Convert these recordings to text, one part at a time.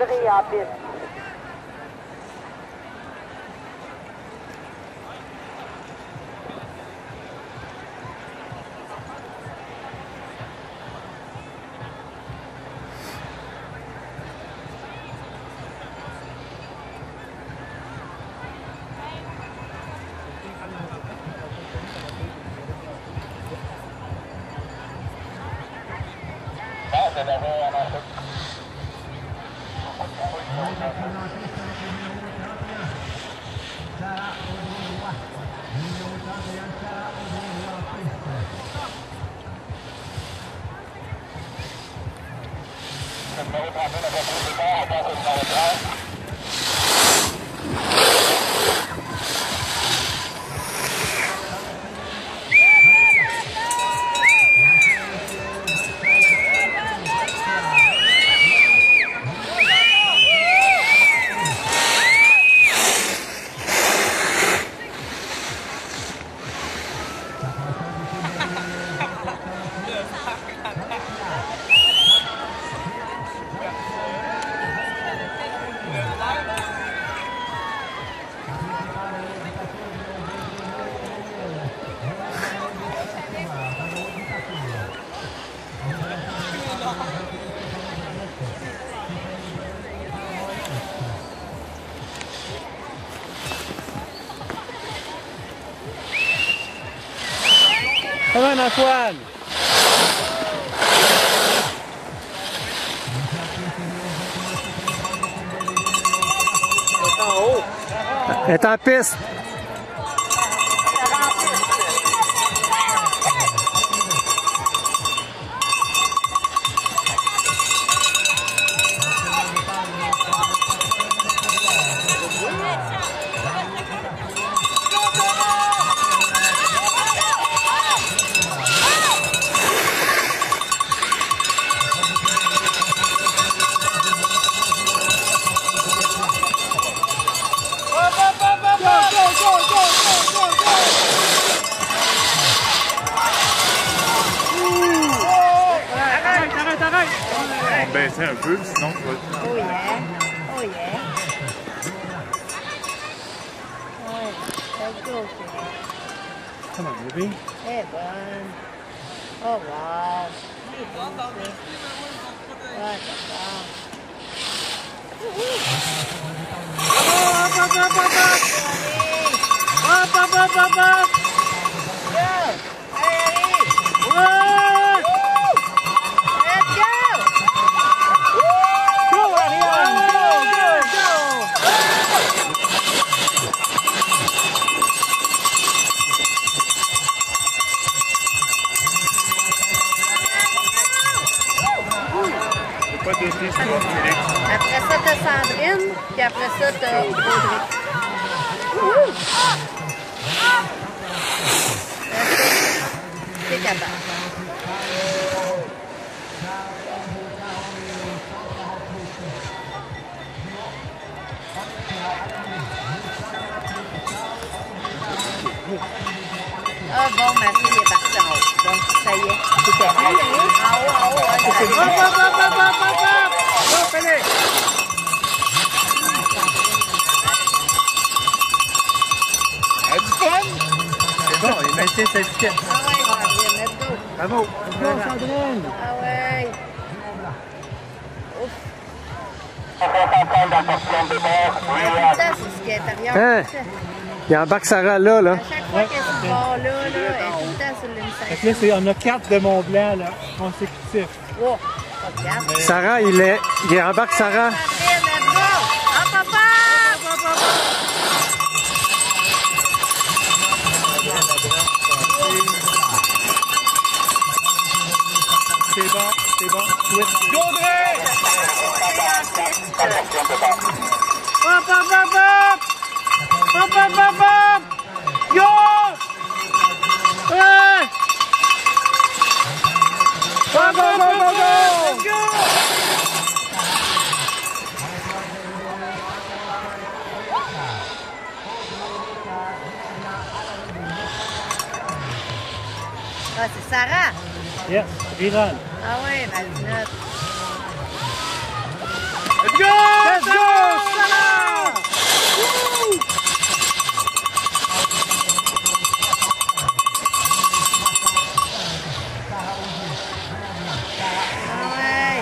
een rehab is. Come on, Antoine! Elle est en piste! Un peu, sinon tu vas te... Oh yeah! Oh yeah! Oh, let's go, kid. Come on, baby. Hey, bun. Oh, wow. Up, up, up, up, up! Go! Hey, Eddie! Whoa! Après ça, t'as Sandrine, puis après ça, t'as Audrey. T'es capable. Ah bon, ma fille est partie en haut. Donc, ça y est, c'est terminé. En haut, hop. Allez! As-tu fun? C'est bon, il maintient sa vitesse. Ah ouais, Sandrine, let's go! Bravo! Bravo, Sandrine! Ah ouais! Ouf! C'est tout ce qui est intérieur. Hein? Il embarque Sarah là. À chaque fois qu'elle est sur le bord là, elle est tout le temps sur le mystère. Là, on a 4 de Mont Blanc, là, consécutifs. Wow! Sarah, il embarque Sarah. C'est bon. Yo! Hey! Go! Ah, c'est Sarah! Yes, Viral. Ah ouais, malinotte. Let's go! Let's go! Salah! Woo! Ouais.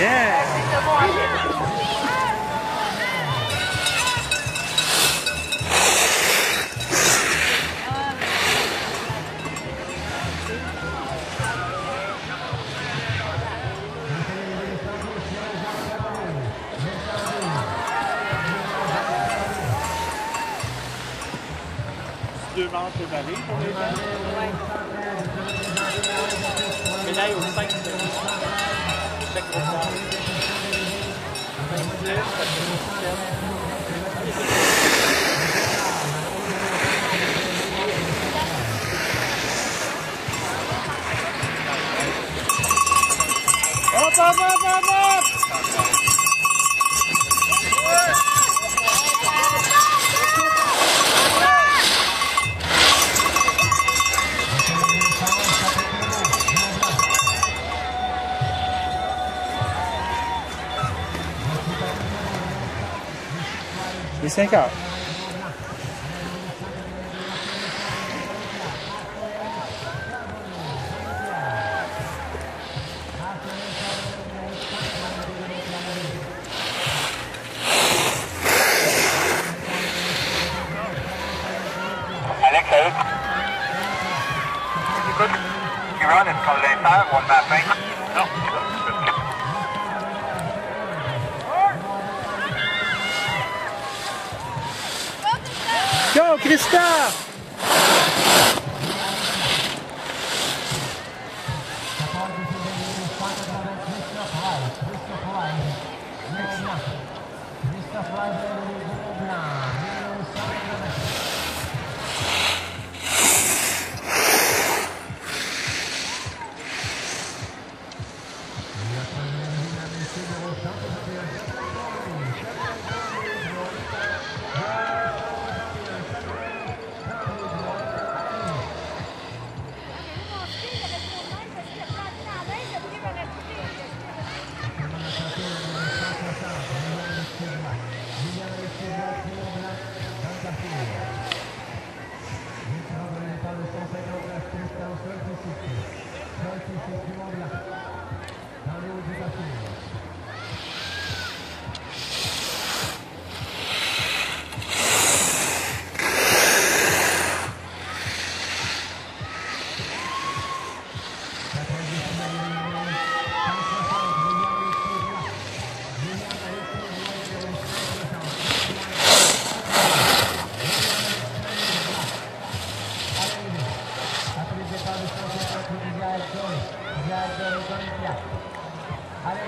Yeah! Deux manches de balai pour les gens. Médaille aux 5 de chaque groupe. 5-10, ça fait 7. Il est 5 heures. Alex, Alex. Écoute, tu veux en est-ce qu'on l'insère ou on le met à la fin? Non. Go, Christophe!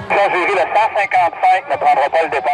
Ça, j'ai vu le 155, ne prendra pas le départ.